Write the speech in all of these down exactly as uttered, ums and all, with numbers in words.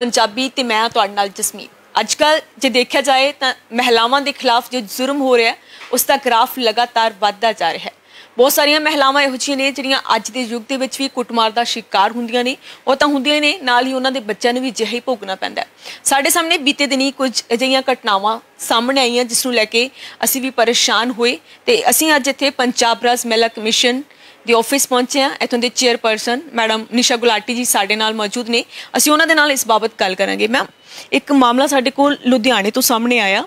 पंजाबी ते मैं तुहाडे नाल जसमीन। अजकल जे देखा जाए तो महिलावां दे खिलाफ जो जुर्म हो रहा है उसका ग्राफ लगातार वधदा जा रहा है। बहुत सारिया महिलावां इहो जिहियां ने जिहड़ियां अज दे युग दे विच भी कुटमार दा शिकार हुंदियां ने, ओह तां हुंदियां ने, नाल ही उहनां दे बच्चियां नूं भी जिही भोगना पैंदा है। साडे सामने बीते दिन ही कुछ अजिहियां घटनावां सामने आईयां जिस नूं लैके असीं भी परेशान होए ते असीं अज इत्थे पंजाब राज महिला कमीशन दे ऑफिस पहुंचे हैं। इतों के चेयरपर्सन मैडम निशा गुलाटी जी साडे नाल मौजूद ने, असीं उन्हां दे नाल इस बाबत गल करांगे। मैम, एक मामला साडे कोल लुधियाणे तो सामने आया,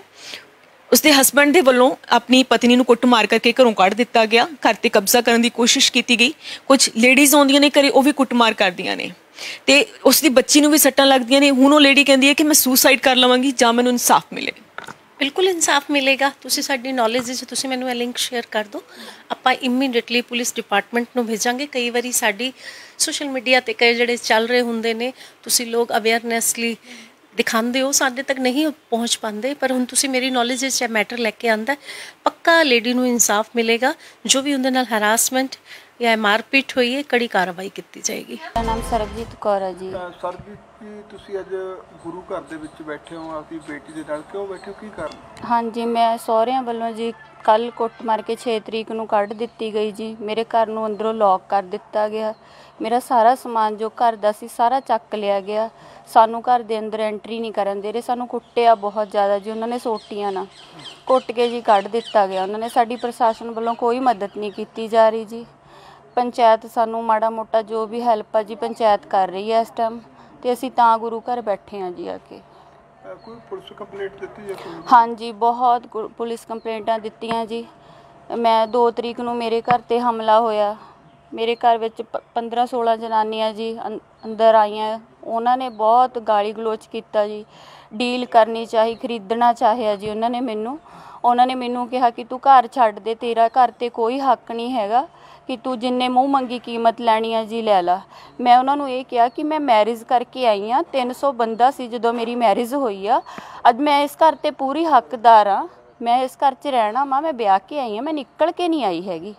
उसके हस्बैंड दे वल्लों अपनी पत्नी नूं कुटमार करके घरों कढ़ दिता गया, घर ते कब्जा करने की कोशिश की गई। कुछ लेडीज़ आउंदियां ने घरे, ओह भी कुटमार करदियां ने ते उसकी बच्ची नूं भी सट्टां लगदियां ने। हुण ओह लेडी कहंदी है कि मैं सुसाइड कर लवांगी जां मैनूं इंसाफ मिले। बिल्कुल इंसाफ मिलेगा। तुसी साडी नॉलेज से तुसी मैनू लिंक शेयर कर दो, आपां इमीडिएटली पुलिस डिपार्टमेंट नूं भेजांगे। कई बारी साडी सोशल मीडिया ते कई जिहड़े चल रहे हुंदे ने, तुसी लोग अवेयरनेस लई दिखांदे हो, साडे तक नहीं पहुंच पांदे, पर हुण तुसी मेरी नॉलेज इस मैटर लैके आंदा, पक्का लेडी नूं इंसाफ मिलेगा। जो भी उहदे नाल हरासमेंट या मारपीट हुई है, कड़ी कार्रवाई की जाएगी। मेरा नाम सरबजीत कौर है जी। सरबजीत जी, तुसी आज गुरु घर दे विच बैठे हो आपकी बेटी दे नाल, क्यों बैठे हो, की कारण? हाँ जी, मैं सौहरियां वालों जी कल कुट मार के छे तरीक नूं कढ़ दित्ती गई जी। मेरे घर नूं अंदरों लॉक कर दिता गया, मेरा सारा समान जो घर दा सी सारा चक लिया गया। सानू घर दे अंदर एंट्री नहीं करन दे रहे, सानू कुट्टिया बहुत ज़्यादा जी उन्होंने, सोटियां ना कुट के जी कढ़ दिता गया उन्होंने। साडी प्रशासन वालों कोई मदद नहीं की जा रही जी। पंचायत सानू माड़ा मोटा जो भी हैल्प है जी पंचायत कर रही है इस टाइम, तो असीं तां गुरु घर बैठे हाँ जी आके। कोई पुलिस कंप्लेंट दित्ती है? हाँ जी, बहुत पुलिस कंप्लेंटा दित्तियां जी। मैं दो तरीक नूं मेरे घर ते हमला होया, मेरे घर विच पंद्रह सोलह जनानियां जी अंदर आईयां, उन्होंने बहुत गाली गलोच किया जी। डील करनी चाहिए, खरीदना चाहिए जी उन्होंने मैनू। उन्होंने मैनू कहा कि तू घर छड्ड दे, तेरा घर ते कोई हक नहीं हैगा कि तू जिन्ने मूँह मंगी कीमत लैनी है जी लै ला। मैं उन्होंने ये कहा कि मैं मैरिज करके आई हाँ, तीन सौ बंदा सी जो मेरी मैरिज हुई आ, अज मैं इस घर ते पूरी हकदार हाँ, मैं इस घर च रहना मां, मैं ब्याह के आई हाँ, मैं निकल के नहीं आई हैगी,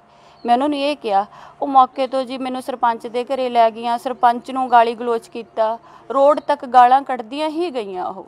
मैं उन्होंने ये कहा। वो मौके तो जी मैनू सरपंच दे घरे लै गई, सरपंच नूं गाली गलोच किया, रोड तक गालां कढदियां ही गई। वो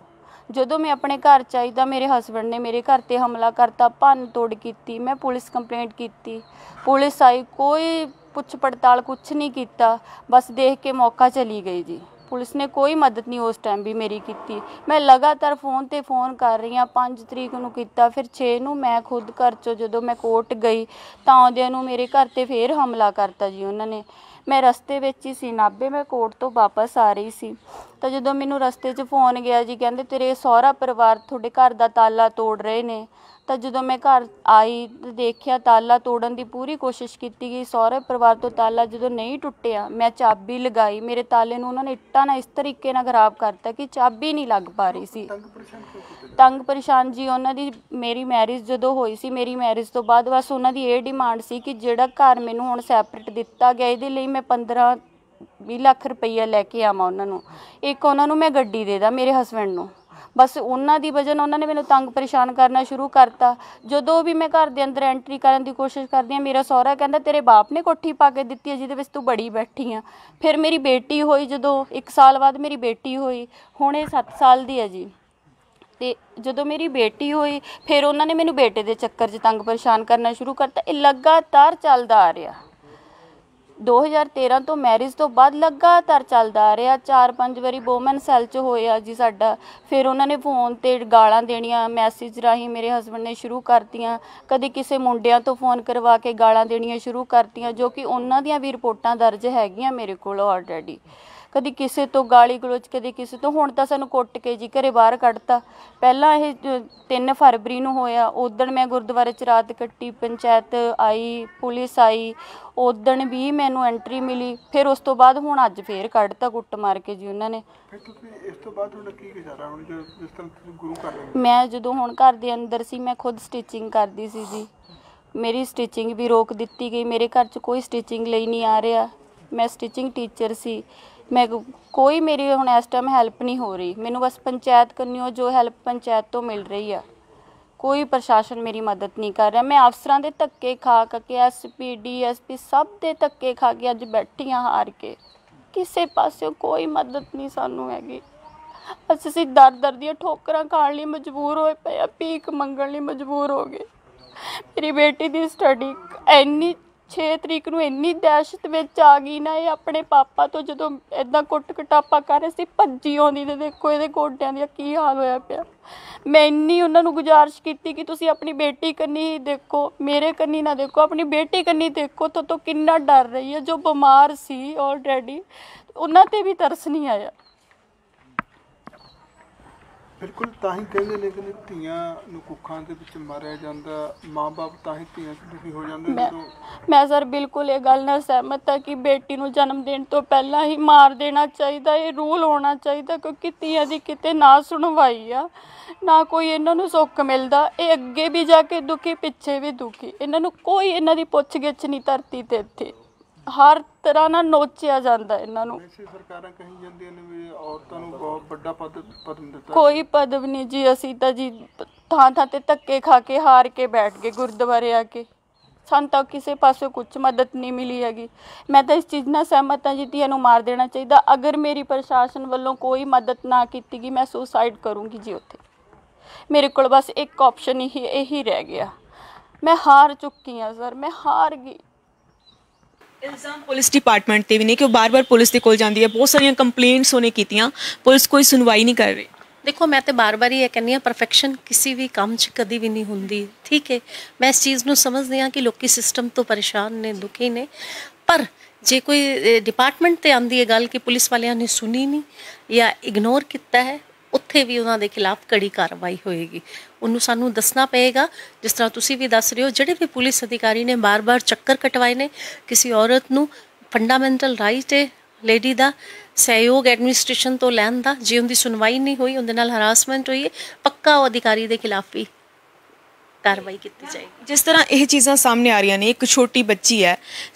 जो मैं अपने घर च आई तो मेरे हस्बैंड ने मेरे घर पर हमला करता, भन्न तोड़ की, मैं पुलिस कंप्लेंट की, पुलिस आई, कोई पुछ पड़ताल कुछ नहीं किया, बस देख के मौका चली गई जी। पुलिस ने कोई मदद नहीं उस टाइम भी मेरी की। मैं लगातार फोन पे फोन कर रही हाँ, पाँच तरीक नूं किया, फिर छे नूं मैं खुद घर चो जो मैं कोर्ट गई तो आउंदियां नूं मेरे घर पर फिर हमला करता जी उन्होंने। मैं रस्ते विच ही सी नाभे, मैं कोर्ट तो वापस आ रही सी, तो जो मैनू रस्ते च फोन गया जी, कहते तेरे सौरा परिवार थोड़े घर का ताला तोड़ रहे ने। तो जो मैं घर आई तो देखिया ताला तोड़न की पूरी कोशिश की गई, सौरे परिवार तो ताला जो नहीं टुटिया, मैं चाबी लगाई, मेरे ताले नूं उन्होंने इट्टा ना इस तरीके ना खराब करता कि चाबी नहीं लग पा रही सी। तंग परेशान जी उन्होंने, मेरी मैरिज जो हुई सी, मेरी मैरिज तो बाद बस उन्होंने ये डिमांड सी कि जिहड़ा घर मैनू हुण सैपरेट दिता गया इहदे लई मैं पंद्रह भी लाख रुपया लैके आवां उन्होंने, एक उन्होंने मैं गड्डी दे दा मेरे हस्बैंड नूं, बस उन्हों की वजह उन्होंने मैंने तंग परेशान करना शुरू करता। जो भी मैं घर के अंदर एंट्री करने की कोशिश करती, मेरा सौहरा कहता तेरे बाप ने कोठी पा के दी है जिसे तू बड़ी बैठी है। फिर मेरी बेटी हुई, जो एक साल बाद मेरी बेटी हुई, हुण ये सत्त साल की है जी। तो जो मेरी बेटी हुई फिर उन्होंने मैनू बेटे के चक्कर च तंग परेशान करना शुरू करता। ये लगातार चलता आ रहा, दो हज़ार तेरह तो मैरिज तो बाद लगातार चलता आ रहा। चार पाँच वारी वोमन सैल च होया जी साडा, फिर उन्होंने फोन ते गालां देनिया मैसेज राही मेरे हस्बैंड ने शुरू करतियाँ, कदे किसी मुंडियां तो फोन करवा के गालां देनिया शुरू करतियाँ, जो कि उन्हां दियां भी रिपोर्टां दर्ज हैगियां मेरे कोल ऑलरेडी। कभी किसी तो गाली गलोच, कभी किसी तो, हुण तां सानू कुट के जी घरे बाहर कढ़ता। पहला ये तीन फरवरी नूं होया, उदण मैं गुरद्वारे च रात कट्टी, पंचायत आई, पुलिस आई, उदण भी मैनू एंट्री मिली। फिर उस तो बाद हुण अज फिर कढ़ता कुट मार के जी उन्होंने। मैं जदों हुण घर दे अंदर सी, मैं खुद स्टिचिंग करदी सी जी, मेरी स्टिचिंग भी रोक दित्ती गई। मेरे घर च कोई स्टिचिंग लई नहीं आ रहा, मैं स्टिचिंग टीचर सी, मैं कोई मेरी हुण इस टाइम हैल्प नहीं हो रही, मैनू बस पंचायत कन्नियों जो हैल्प पंचायत तो मिल रही है, कोई प्रशासन मेरी मदद नहीं कर रहा। मैं अफसरां दे धक्के खा के, S P D S P सब दे धक्के खा के अज बैठी हाँ हार के, किसी पासों कोई मदद नहीं सानू हैगी। अस असी दर दर दियां ठोकरां खाण लई मजबूर होए पए आ, भीख मंगण लई मजबूर हो गए। मेरी बेटी दी स्टडी इन्नी छे तरीक नूं इन्नी दहशत विच आ गई ना, ये अपने पापा तो जदों इदां कुट कटापा कर रहे सी भज्जी आउंदी ते देखो इहदे गोड्यां दा की हाल होया पिया। मैं इन्नी उन्हां नूं गुजारिश कीती कि तुसीं अपनी बेटी कन्नी देखो, मेरे कन्नी ना देखो, अपनी बेटी कन्नी देखो। तो तो किन्ना डर रही है, जो बीमार सी ऑलरेडी उन्हां ते भी तरस नहीं आया। बिल्कुल ताही कहंदे ने कि धीआं नूं कुखां दे विच मारिया जांदा, मां-बाप ताही धीआं दुखी हो जांदे। मैं मैं सर बिल्कुल ये गल नाल सहमत हां कि बेटी नूं जन्म देण तो पहला ही मार देना चाहिदा, ये रूल होना चाहिदा, क्योंकि धीआं दी किते ना सुनवाई आ, ना कोई इन्हां नूं सुख मिलदा। ये अग्गे भी जाके दुखी, पिछे भी दुखी, इन्हां नूं कोई इन्हां दी पुछ गिछ नहीं धरती ते इत्थे हर तरह नाल नोचिया जांदा। इन्हां नूं सरकारां कही जांदियां ने वी औरतां नूं बहुत बड़ा पद पदम दित्ता, कोई पदम नहीं जी। असीं तां जी थां थां ते धक्के खा के हार के बैठ गए गुरुद्वारे आके, सानूं तां किसी पासों कुछ मदद नहीं मिली हैगी। मैं तो इस चीज़ नाल सहमत हाँ जी धीआं नूं मार देना चाहिदा। अगर मेरी प्रशासन वालों कोई मदद ना कीती गई मैं सुसाइड करूँगी जी। उत्थे मेरे कोल बस एक ऑप्शन ही यही रह गया, मैं हार चुकी हाँ सर, मैं हार गई। इल्ज़ाम पुलिस डिपार्टमेंट से भी ने कि बार बार पुलिस के कोल जाती है, बहुत सारिया कंप्लेंट्स उन्हें कीतियां, पुलिस कोई सुनवाई नहीं कर रही। देखो मैं तो बार बार ये कहनी परफेक्शन किसी भी काम च कभी भी नहीं होंगी, ठीक है। मैं इस चीज़ को समझती हाँ कि लोग सिस्टम तो परेशान ने, दुखी ने, पर जे कोई डिपार्टमेंट से आती है गल कि पुलिस वालिया ने सुनी नहीं या इग्नोर किया है, उत्थे भी उन्होंने खिलाफ़ कड़ी कार्रवाई होएगी। उन्होंने सानू दसना पेगा, जिस तरह तुसी भी दस रहे हो, जिहड़े भी पुलिस अधिकारी ने बार बार चक्कर कटवाए ने। किसी औरत नू फंडामेंटल राइट है लेडी का सहयोग एडमिनिस्ट्रेशन तो लैन का, जे उनकी सुनवाई नहीं हुई, उनके नाल हरासमेंट हुई है, पक्का वो अधिकारी के खिलाफ भी कार्रवाई की जाएगी। जिस तरह यह चीज़ा सामने आ रही ने, एक छोटी बच्ची है,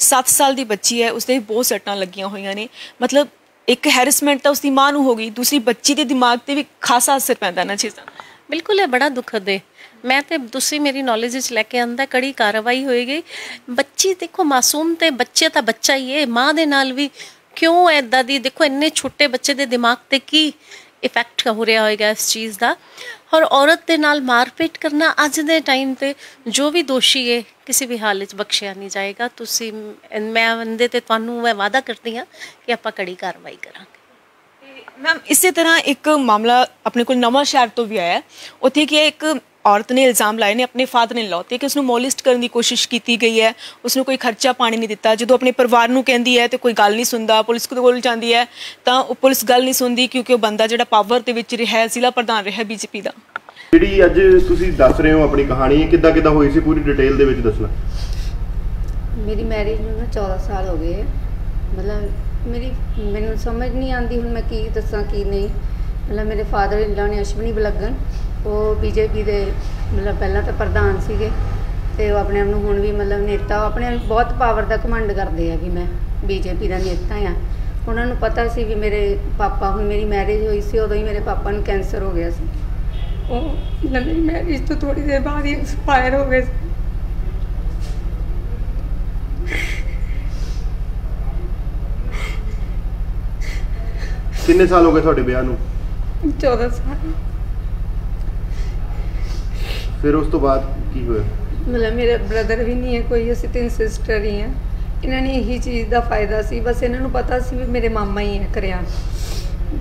सत्त साल की बच्ची है, उसके बहुत सट्टां लगियां हुई ने, मतलब एक हैरसमेंट तो उसकी माँ को हो गई, दूसरी बच्ची के दिमाग पर भी खासा असर पैदा ना चीज़ा। बिल्कुल है बड़ा दुखद है। मैं तो तुसी मेरी नॉलेज में लैके आंदा कड़ी कार्रवाई होएगी। बच्ची देखो मासूम तो बच्चे तो बच्चा ही है, माँ के नाल भी क्यों ऐदा दी, देखो इन्ने छोटे बच्चे के दिमाग पर की इफैक्ट हो रहा होएगा इस चीज़ का। और औरत के नाल मारपीट करना अज के टाइम पर जो भी दोषी है किसी भी हालत बख्शिया नहीं जाएगा। तुसी मैं बंदे ते तुहानू मैं वादा करती हाँ कि आपां कड़ी कार्रवाई करांगे। मैम इसी तरह एक मामला अपने को नवा शहर तो भी आया, उत्थे कि एक औरत ने इल्ज़ाम लाए ने अपने फादर ने ला उत्ते कि उसनू मोलिस्ट करने की कोशिश की गई है, उसनू कोई खर्चा पानी नहीं दिता। जो अपने परिवार को कहती है तो कोई गल नहीं सुनता, पुलिस कोल जाती है तो पुलिस गल नहीं सुनती, क्योंकि वह बंदा जो पावर के विच रहा, जिला प्रधान रहा बीजेपी का। जी अज तुसी दस रहे हो अपनी कहानी किदा किदा हुई सी पूरी डिटेल दे विच दसना। मेरी मैरिज नूं ना चौदह साल हो गए है, मतलब मेरी मैनूं समझ नहीं आती हुण मैं की दसां की नहीं। मतलब मेरे फादर इन लॉ ने अश्विनी बलगन वो बीजेपी दे मतलब पहला तो प्रधान सीगे ते वो अपने आप नूं हुण भी मतलब नेता, अपने बहुत पावर दा घमंड करदे आ कि मैं बीजेपी दा नेता आ। उन्हां नूं पता सी भी मेरे पापा हुण मेरी मैरिज होई सी उदों ही मेरे पापा नूं कैंसर हो गया सी, वो मेरी मैरिज तो थोड़ी देर बाद ही एक्सपायर हो गए। कितने साल हो गए थोड़े ब्याह नूं? चौदह साल। फिर उस तो बाद की हुआ? मतलब मेरा ब्रदर भी नहीं है कोई, असीं तीन सिस्टर ही हैं। इन्हां ने यही चीज़ का फायदा सी, बस इन्हां नूं पता सी भी मेरे मामा ही है करिया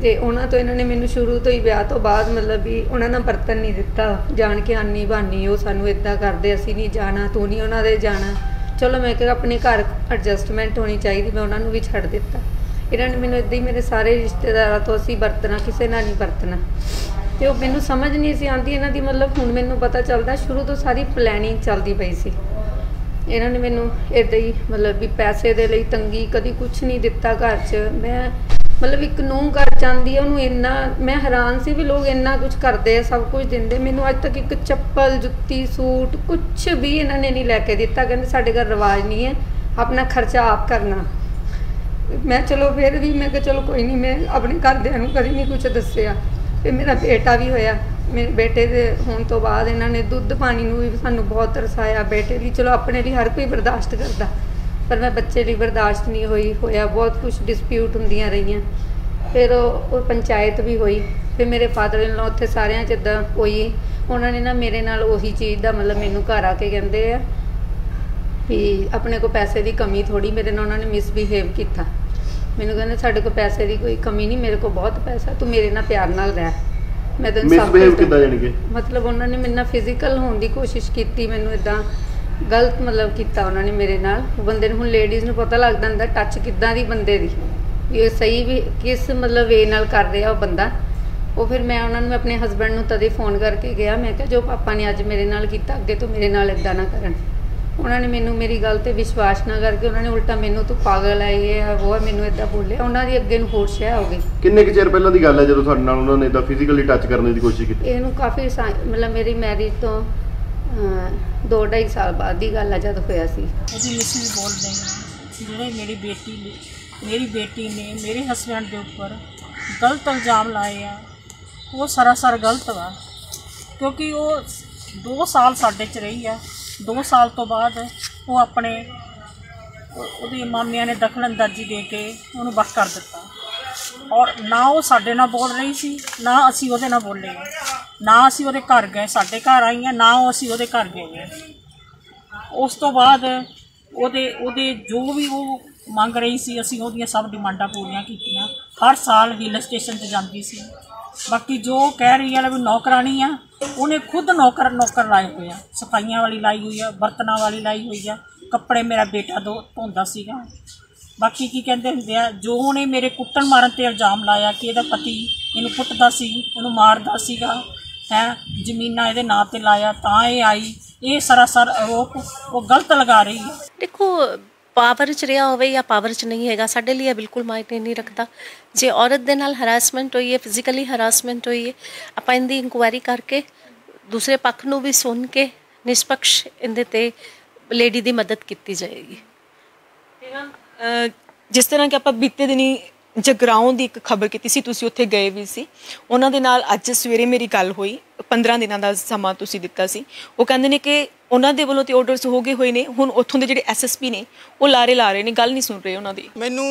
ਤੇ ਉਹਨਾਂ ਤੋਂ ਇਹਨਾਂ ਨੇ ਮੈਨੂੰ ਸ਼ੁਰੂ ਤੋਂ ਹੀ ਵਿਆਹ ਤੋਂ ਬਾਅਦ ਮਤਲਬ ਵੀ ਉਹਨਾਂ ਨਾਲ ਵਰਤਨ ਨਹੀਂ ਦਿੱਤਾ, ਜਾਣ ਕੇ ਆਨੀ ਬਹਾਨੀ ਉਹ ਸਾਨੂੰ ਇੱਦਾਂ ਕਰਦੇ, ਅਸੀਂ ਨਹੀਂ ਜਾਣਾ, ਤੂੰ ਨਹੀਂ ਉਹਨਾਂ ਦੇ ਜਾਣਾ। ਚਲੋ ਮੈਂ ਕਿਹਾ ਆਪਣੇ ਘਰ ਐਡਜਸਟਮੈਂਟ ਹੋਣੀ ਚਾਹੀਦੀ, ਮੈਂ ਉਹਨਾਂ ਨੂੰ ਵੀ ਛੱਡ ਦਿੱਤਾ। ਇਹਨਾਂ ਨੇ ਮੈਨੂੰ ਇੱਦਾਂ ਹੀ ਮੇਰੇ ਸਾਰੇ ਰਿਸ਼ਤੇਦਾਰਾਂ ਤੋਂ ਅਸੀਂ ਵਰਤਣਾ, ਕਿਸੇ ਨਾਲ ਨਹੀਂ ਵਰਤਣਾ, ਤੇ ਉਹ ਮੈਨੂੰ ਸਮਝ ਨਹੀਂ ਸੀ ਆਉਂਦੀ ਇਹਨਾਂ ਦੀ। ਮਤਲਬ ਹੁਣ ਮੈਨੂੰ ਪਤਾ ਚੱਲਦਾ ਸ਼ੁਰੂ ਤੋਂ ਸਾਰੀ ਪਲੈਨਿੰਗ ਚੱਲਦੀ ਪਈ ਸੀ। ਇਹਨਾਂ ਨੇ ਮੈਨੂੰ ਇੱਦਾਂ ਹੀ ਮਤਲਬ ਵੀ ਪੈਸੇ ਦੇ ਲਈ ਤੰਗੀ, ਕਦੀ ਕੁਛ ਨਹੀਂ ਦਿੱਤਾ ਘਰ 'ਚ। ਮੈਂ मतलब एक नूह घर चाहती है उन्होंने इन्ना, मैं हैरान सी भी लोग इन्ना कुछ करते हैं, सब कुछ देंगे। मैंने अज तक एक चप्पल, जुत्ती, सूट कुछ भी इन्होंने नहीं लैके दिता। कहते साढ़े घर रिवाज नहीं है अपना खर्चा आप करना। मैं चलो फिर भी मैं चलो कोई नहीं, मैं अपने घरद्यानू कभी नहीं कुछ दसिया। फिर मेरा बेटा भी होया, मेरे बेटे के होने तो बाद इन्होंने दुध पानी भी सानू बहुत तरसाया। बेटे भी चलो अपने लिए हर कोई बर्दाश्त करता, पर मैं बच्चे लिए बर्दाश्त नहीं हुई। होया बहुत कुछ डिस्प्यूट होंदियां रही। फिर वो पंचायत भी हुई, फिर मेरे फादर इन लॉ उत्थे सारे जिदा कोई उन्होंने ना मेरे नाल उही चीज़ का मतलब मैनू घर आके कहते हैं भी अपने को पैसे की कमी थोड़ी मेरे नाल उन्होंने मिसबिहेव किया। मैनू कहते साढ़े को पैसे की कोई कमी नहीं, मेरे को बहुत पैसा, तू मेरे नाल प्यार नाल रह। मैं तो मतलब उन्होंने मेरे नाल फिजिकल होने की कोशिश की, मैनू इदा गलत मतलब किया उन्होंने मेरे नाल। बंदे नूं हुण लेडीज़ नूं पता लगदा हुंदा टच किदां दी बंदे दी ये सही भी किस मतलब वे नाल कर रहा वो बंदा। वो फिर मैं उन्होंने मैं अपने हसबैंड नूं तदे फोन करके गया, मैं कहा जो पापा ने अज मेरे नाल कीता अगे तो मेरे नाल इदा ना करन। उन्होंने मैनू मेरी गल ते विश्वास ना करके उन्होंने उल्टा मैनू तू पागल है ये है वो है मैनू इदा बोलिया। उन्होंने अगे नूं होर शह हो गई। किन्ने क चेर पहलां दी गल है जदों तुहाडे नाल उन्होंने ने इदा फिजिकली टच करने की कोशिश की? इहनूं काफ़ी मतलब मेरी मैरिज तो दो ढाई साल बाद की गल है जब होया सी। मिसेज बोल रही हैं जो मेरी बेटी मेरी बेटी ने मेरे हस्बैंड के उपर गलत इल्जाम लाए हैं, वो सरासर गलत वा क्योंकि वो दो साल साढ़े च रही है। दो साल तो बाद वो अपने उहदे मामिया ने दखल अंदाजी दे के उन्होंने बस कर दिता और ना वो साढ़े नाल बोल रही सी ना असी उहदे नाल बोले, ना असी वो घर गए साढ़े घर आई हैं ना असी वो घर गए। उस तो बाद उहदे उहदे जो भी वो ਮੰਗ रही सी असी ਉਹਦੀਆਂ सब डिमांडा पूरियां कीतियां। हर साल हिल स्टेशन से जाती सी। बाकी जो कह रही है भी नौकरानी आ उन्हें खुद नौकर नौकर लाए हुए हैं, सफाइयां वाली लाई हुई है, बर्तनों वाली लाई हुई है, कपड़े मेरा बेटा दो धोंदा सीगा। बाकी की कहते हुंदे आ जो ਉਹਨੇ मेरे कुट्टण मारन ते इल्जाम लाया कि ਇਹਦਾ पति ਇਹਨੂੰ ਕੁੱਟਦਾ ਸੀ ਉਹਨੂੰ ਮਾਰਦਾ ਸੀਗਾ है, ਜ਼ਮੀਨਾਂ ਇਹਦੇ ਨਾਂ ਤੇ ਲਾਇਆ ਤਾਂ ਇਹ आई। ਇਹ सरासर आरोप वो गलत लगा रही है। देखो पावर च रहा होवे या पावर च नहीं हैगा साडे लिए बिल्कुल मायने नहीं रखता। जे औरत दे नाल हरासमेंट होई है फिजिकली हरासमेंट होई है आपां इनकी इंक्वायरी करके दूसरे पक्ष नूं भी सुन के निष्पक्ष इहदे ते लेडी दी मदद कीती जाएगी। जिस तरह कि आपां बीते दिनी जगराओं की एक खबर की सी, तुसीं उत्थे गए भी सी, उन्हां दे नाल अज सवेरे मेरी गल हुई। पंद्रह दिनों का समा तुसीं दिता सी। वो कहंदे ने कि उन्होंने वालों तो ऑर्डरस हो गए हुए हैं, हुण उत्थों दे जिहड़े एस एस पी ने वो लारे ला रहे हैं, गल नहीं सुन रहे उन्होंने। मैनू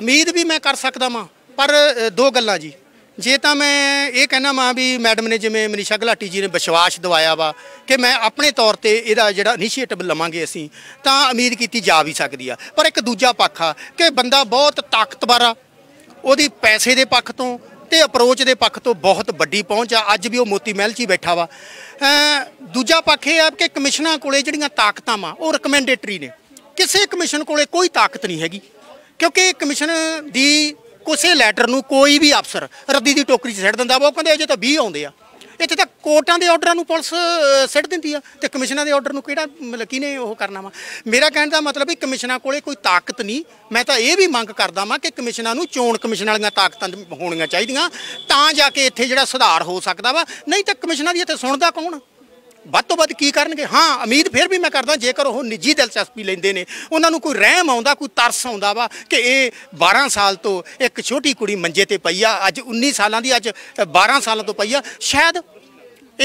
उम्मीद भी मैं कर सकता वाँ पर दो गल्लां जी। जे तो मैं ये कहना वाँ भी मैडम ने जिवें मनीषा गुलाटी जी ने विश्वास दिवाया वा कि मैं अपने तौर पर यदा जिहड़ा इनिशिएटिव लवांगे असीं तां उम्मीद की जा भी सकती है। पर एक दूजा पक्ष आ कि बंदा बहुत ताकतवर आ, उहदी पैसे दे पक्ष तो ते अप्रोच के पक्ष तो बहुत वड्डी पहुँच आ। अज भी वो मोती महल च ही बैठा वा। दूजा पक्ष यह है कि कमिश्नर कोले जिहड़ियां ताकतां वा वो रिकमेंडेटरी ने, किसी कमिशन कोले कोई ताकत नहीं हैगी क्योंकि कमिशन दी किसी लैटर नूं कोई भी अफसर रद्दी की टोकरी च सट दिंदा वा। वो कहंदे अजे तां बीह आउंदे आ, इत्थे तां कोर्टां दे आर्डरां नूं पुलिस सट दिंदी आ ते कमिशनर दे आर्डर नूं किहड़ा मतलब किने ओह करना वा। मेरा कहण दा मतलब भी कमिशनर कोले कोई ताकत नहीं। मैं तां इह भी मंग करदा वां कि कमिशनर नूं चोण कमिशन वालीਆਂ ताकतां होणीਆਂ चाहीदियां तां जाके इत्थे जिहड़ा सुधार हो सकदा वा। नहीं तां कमिशनर दी इत्थे सुणदा कौण? ਵੱਧ ਤੋਂ ਵੱਧ ਕੀ ਕਰਨਗੇ? हाँ उम्मीद फिर भी मैं करता जेकर वह निजी दिलचस्पी लेंदे ने उन्होंने कोई रहम आउंदा कोई तरस आउंदा वा कि ये बारह साल तो एक छोटी कुड़ी मंजे ते पई आ, अज उन्नीस साल की, अज बारह साल तो पई आ, शायद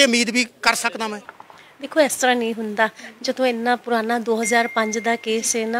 ये उम्मीद भी कर सकता मैं। देखो इस तरह नहीं हुंदा। जो इन्ना पुराना दो हज़ार पाँच का केस है ना,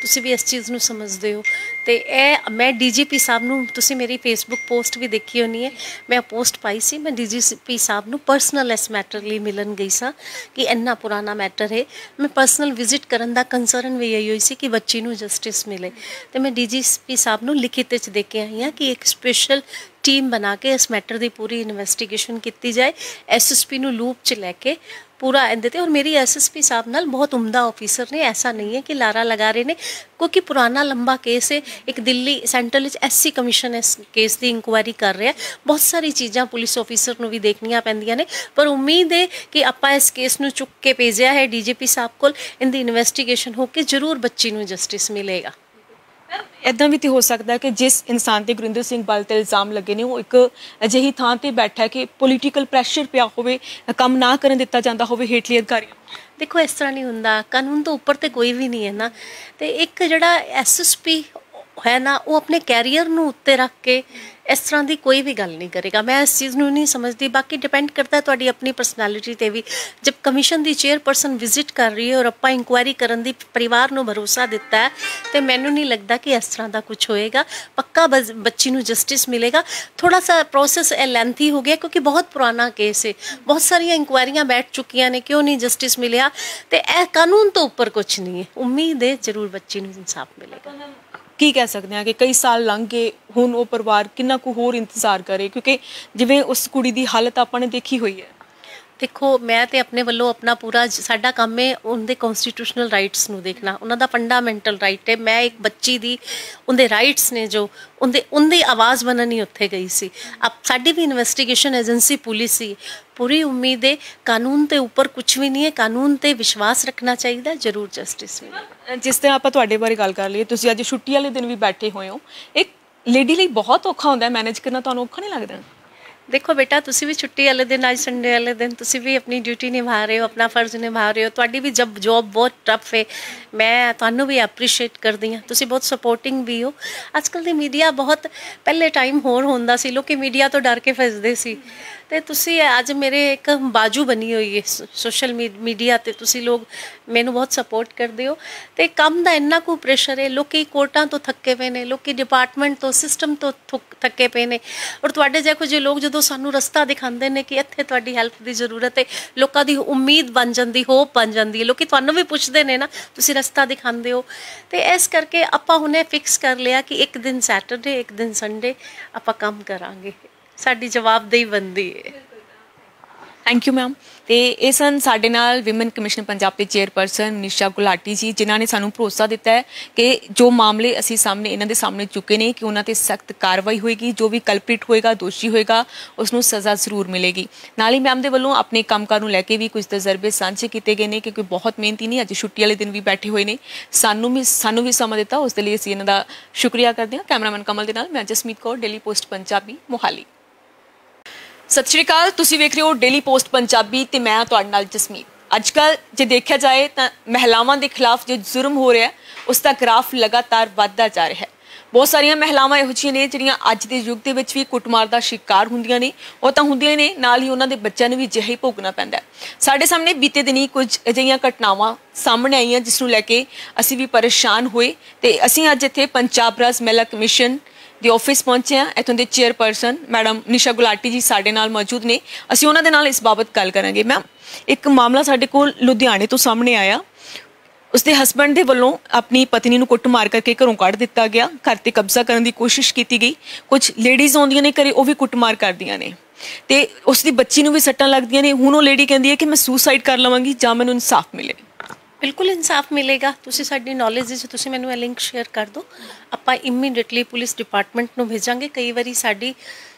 तुसी भी इस चीज़ नूं समझदे हो। तो यह मैं डी जी पी साहब नूं, तुसी मेरी फेसबुक पोस्ट भी देखी होनी है, मैं पोस्ट पाई सी। मैं डी जी पी साहब नूं परसनल इस मैटर लिए मिलन गई सा कि इन्ना पुराना मैटर है। मैं परसनल विजिट करन दा कंसर्न भी यही हुई सी कि बच्ची नूं जस्टिस मिले। तो मैं डी जी पी साहब नूं लिखित च दे के आई हाँ कि एक स्पेशल टीम बना के इस मैटर की पूरी इन्वेस्टिगेशन की जाए, एस एस पी नूं लूप च लैके पूरा देते। और मेरी एस एस पी साहब नाल बहुत उम्दा ऑफिसर ने, ऐसा नहीं है कि लारा लगा रहे ने क्योंकि पुराना लंबा केस है। एक Delhi central S C commission इस केस की इंक्वायरी कर रहा है। बहुत सारी चीज़ा पुलिस ऑफिसर नूं भी देखनिया पैंदियां ने पर उम्मीद है कि आपां इस केस नूं चुक के भेजिया है डी जी पी साहब कोल, इनकी इन्वेस्टिगेशन होकर जरूर बच्ची नूं जस्टिस मिलेगा। इदा भी तो हो सकता है कि जिस इंसान से गुरिंदर सिंह बल ते इल्जाम लगे ने वो एक अजिही थां ते बैठा है कि पोलीटिकल प्रैशर पिया होवे, काम ना करन दिता जाता होवे हेठले अधिकारियों। देखो इस तरह नहीं हुंदा, कानून तो उपर तो कोई भी नहीं है ना। तो एक जड़ा एस एस पी है ना वो अपने कैरियर नूं उत्ते रख के इस तरह की कोई भी गल नहीं करेगा। मैं इस चीज़ नूं नहीं समझती। बाकी डिपेंड करता है तुहाडी अपनी परसनैलिटी ते भी। जब कमीशन की चेयरपर्सन विजिट कर रही है और आपां इंक्वायरी करन दी परिवार नूं भरोसा दिता है तो मैनूं नहीं लगता कि इस तरह का कुछ होएगा। पक्का बच्ची नूं जस्टिस मिलेगा। थोड़ा सा प्रोसेस लेंथी हो गया क्योंकि बहुत पुराना केस है, बहुत सारिया इंक्वायरियां बैठ चुकियां ने, क्यों नहीं जस्टिस मिलिया। तो यह कानून तो उपर कुछ नहीं है। उम्मीद है जरूर बच्ची नूं इंसाफ मिलेगा। की कह सकते हैं कि कई साल लंघ के हुण वो परिवार कितना को होर इंतजार करे, क्योंकि जिवें उस कुड़ी दी हालत आपां ने देखी हुई है। देखो मैं तो अपने वालों अपना पूरा साडा काम है उनके कॉन्स्टिट्यूशनल राइट्स नूं देखना, उन्होंने फंडामेंटल राइट है। मैं एक बच्ची दी उनके राइट्स ने जो उनके उनकी आवाज़ बनन ही उत्थे गई सी। आप साडी भी इन्वेस्टिगेशन एजेंसी पुलिस ही पूरी उम्मीद है। कानून के उपर कुछ भी नहीं है, कानून पर विश्वास रखना चाहिए, जरूर जस्टिस मिले। जिस तरह आप बारे गल कर लीए, तुसीं अज छुट्टी वाले दिन भी बैठे होए हो, एक लेडी लिए बहुत औखा होंदा है मैनेज करना, तुहानूं औखा नहीं लगदा? देखो बेटा तुसी भी छुट्टी वाले दिन, आज संडे वाले दिन तुसी भी अपनी ड्यूटी निभा रहे हो, अपना फर्ज निभा रहे हो। तुहाडी भी जब जॉब बहुत टफ है, मैं तुहानूं भी एप्रीशिएट करदी हां, तुसी बहुत सपोर्टिंग भी हो। आजकल दी मीडिया बहुत, पहले टाइम होर होंदा सी, लोकी मीडिया तो डर के फसदे सी। ते तुसी अज मेरे एक बाजू बनी हुई है सोशल मीडिया ते, तुसी लोग मैनूं बहुत सपोर्ट करदे हो। ते काम दा इन्ना को प्रेशर है, लोकी कोर्टां तो थक्के पए ने, लोकी डिपार्टमेंट तो सिस्टम तो थक्के पए ने, और तुहाडे जैसे कुछ लोग जो तो सानू रस्ता दिखाते हैं कि इत्थे तुहाडी हेल्प की जरूरत है, लोगों की उम्मीद बन जाती, होप बन जाती है। लोग तुहानू भी पूछते हैं ना, तुसी रस्ता दिखाते हो। तो इस करके आपां हुणे फिक्स कर लिया कि एक दिन सैटरडे एक दिन संडे आपां काम करांगे, साडी जवाबदेही बनदी है। Thank you ma'am. तो ये सन साडे नाल विमेन कमिशन पंजाब के चेयरपर्सन मनीषा गुलाटी जी, जिन्होंने सानू भरोसा दिता है कि जो मामले असी सामने इन्हों के सामने चुके ने कि उन्होंने सख्त कार्रवाई होएगी, जो भी कल्प्रिट होएगा, दोषी होएगा, उसनू सज़ा जरूर मिलेगी। नाल ही मैम के वलों अपने कामकाज नू लैके भी कुछ तजर्बे सांझे किए गए हैं, क्योंकि बहुत मेहनती ने, अज छुट्टी वाले दिन भी बैठे हुए हैं, सानू भी सानू भी समा दिता, उसके लिए असीं इन्हां दा शुक्रिया करते हैं। कैमरामैन कमल के नाल मैं जसमीत कौर, डेली पोस्ट पंजाबी मोहाली। सत श्री अकाल, तुसीं वेख रहे हो डेली पोस्ट पंजाबी ते मैं तुहाडे नाल जसमीत। अजकल जे देखा जाए तो महिलावां दे खिलाफ जो जुर्म हो रहा है उसका ग्राफ लगातार वधदा जा रहा है। बहुत सारियां महिलावां इहो जिहियां ने जिहड़ियां अज दे युग दे विच भी कुटमार दा शिकार हुंदियां ने, ओह तां हुंदियां ने, नाल ही उहनां दे बच्चिआं नूं भी जिही भोगना पैंदा है। साडे सामने बीते दिनी कुछ अजिहियां घटनावां सामने आईयां जिस नूं लैके असीं भी परेशान होए ते असीं अज इत्थे पंजाब राज महिला कमीशन दे ऑफिस पहुंचे हैं। इतों के चेयरपर्सन मैडम मनीषा गुलाटी जी साडे नाल मौजूद ने, असीं उन्हां दे नाल इस बाबत गल करांगे। मैम एक मामला साडे कोल लुधियाणे तो सामने आया, उसके हस्बैंड दे वल्लों अपनी पत्नी नूं कुटमार करके घरों कढ दिता गया, घर ते कब्जा करने की कोशिश की गई। कुछ लेडीज़ आउंदियां ने घरे, ओह भी कुटमार करदियां ने ते उसकी बच्ची नूं भी सट्टां लगदियां ने। हुण ओह लेडी कहंदी है कि मैं सुसाइड कर लवांगी जां मैनूं इंसाफ मिले। बिल्कुल इंसाफ मिलेगा। तुसी साडी नॉलेज जी, तुसी मैनूं ये लिंक शेयर कर दो, आपां इमीडिएटली पुलिस डिपार्टमेंट नूं भेजांगे। कई बारी साडी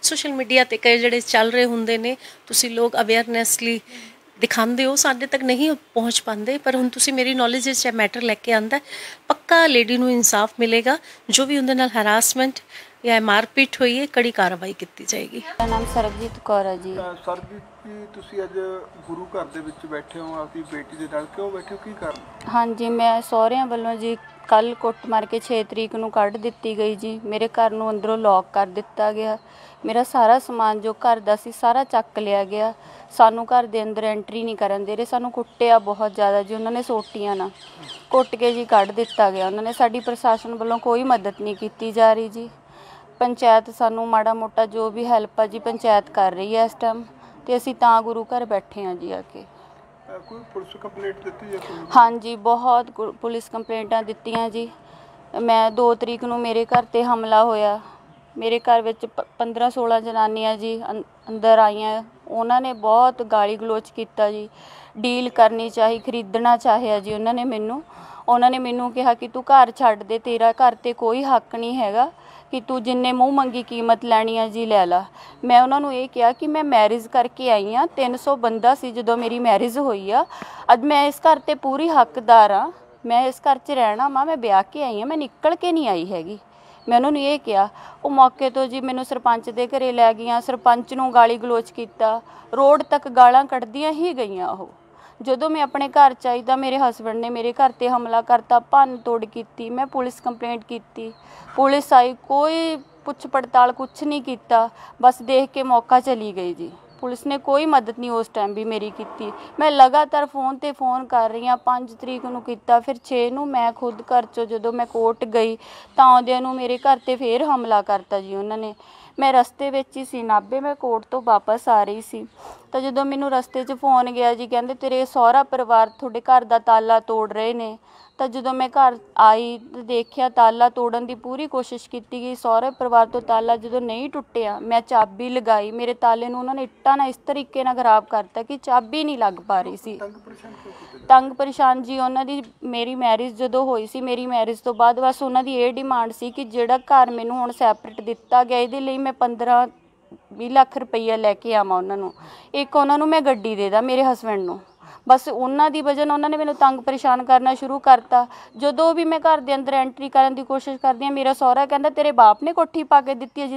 सोशल मीडिया ते कई जिहड़े चल रहे हुंदे ने, तुसी लोग अवेयरनेस लई दिखाते हो, साडे तक नहीं पहुँच पाते, पर हुण तुसी मेरी नॉलेज विच मैटर लैके आंदा, पक्का लेडी नूं इंसाफ मिलेगा। जो भी उहदे नाल हरासमेंट या मारपीट हुई है, कड़ी कार्रवाई की जाएगी। मेरा नाम सरबजीत कौर है जी। सरबजीत जी, तुसी अज गुरु घर दे विच बैठे हो आपकी बेटी दे नाल, क्यों बैठे हो, की कारण? हाँ जी, मैं सहुरिआं वल्लों जी कल कुट मार के छे तरीक नूं कढ दित्ती गई जी। मेरे घर नूं अंदरों लॉक कर दिता गया, मेरा सारा समान जो घर दा सी सारा चक लिया गया। सानू घर दे अंदर एंट्री नहीं करन दे रहे, सानू कुट्टिआ बहुत ज़्यादा जी, उन्होंने सोटियां ना कुट के जी कढ दिता गया। उन्होंने साडी प्रशासन वल्लों कोई मदद नहीं कीती जा रही जी। पंचायत सानू माड़ा मोटा जो भी हैल्प है जी पंचायत कर रही है इस टाइम, तो असी तां गुरु घर बैठे हाँ जी आके। कोई पुलिस कंप्लेंट दित्ती है? हाँ जी, बहुत पुलिस कंप्लेंटां दित्तियां जी। मैं दो तरीक नूं मेरे घर ते हमला होया, मेरे घर विच पंद्रह सोलह जनानियां जी अंदर आईयां, उन्होंने ने बहुत गाली गलोच किया जी। डील करनी चाहिए, खरीदना चाहिए जी उन्होंने मैनू, उन्होंने मैनू कहा कि तू घर छड्ड दे, तेरा घर ते कोई हक नहीं हैगा कि तू जिन्ने मूँह मंगी कीमत लैनी है जी लै ला। मैं उन्होंने ये कहा कि मैं मैरिज करके आई हाँ, तीन सौ बंदा सी जो मेरी मैरिज हुई आ, अज मैं इस घर ते पूरी हकदार हाँ, मैं इस घर च रहना मां, मैं ब्याह के आई हाँ, मैं निकल के नहीं आई हैगी। मैं उन्होंने ये कहा, वो मौके तो जी मैनू सरपंच दे घरे लै गई, सरपंच नूं गाली गलोच किया, रोड तक गालां कढदियां ही गई। जो मैं अपने घर आई तो मेरे हसबैंड ने मेरे घर पर हमला करता, भन्न तोड़ की। मैं पुलिस कंप्लेंट की, पुलिस आई, कोई पूछ पड़ताल कुछ नहीं किया, बस देख के मौका चली गई जी। पुलिस ने कोई मदद नहीं उस टाइम भी मेरी की। मैं लगातार फोन पे फोन कर रही हाँ, पाँच तरीक नूं कीता, फिर छे नूं मैं खुद घर चो जो मैं कोर्ट गई तो आउंदिआं नूं मेरे घर ते फिर हमला करता जी उन्होंने। मैं रस्ते विच ही सी नाभे, मैं कोर्ट तो वापस आ रही सी तो जो मैनूं रस्ते च फोन गया जी, कहंदे तेरे सहुरा परिवार तुहाडे घर दा ताला तोड़ रहे ने। तो जो मैं घर आई तो देखिया ताला तोड़न की पूरी कोशिश की गई, सहुरे परिवार तो ताला जो नहीं टुटिया, मैं चाबी लगाई, मेरे ताले नूं उन्होंने इट्टा ना इस तरीके ना खराब करता कि चाबी नहीं लग पा रही सी। तंग परेशान जी उन्होंने। मेरी मैरिज जो हुई सी, मेरी मैरिज तो बाद बस उन्होंने ये डिमांड सी कि जिहड़ा घर मैनूं हुण सैपरेट दिता गया इहदे लई मैं पंद्रह बीस लख रुपया लैके आवां उन्होंने नूं, एक उन्होंने मैं गड्डी दे दा मेरे हसबैंड नूं। बस उन्हों की वजह उन्होंने मैंने तंग परेशान करना शुरू करता। जो भी मैं घर के अंदर एंट्री करने की कोशिश करती, मेरा सहुरा कहता तेरे बाप ने कोठी पा के दी है जी।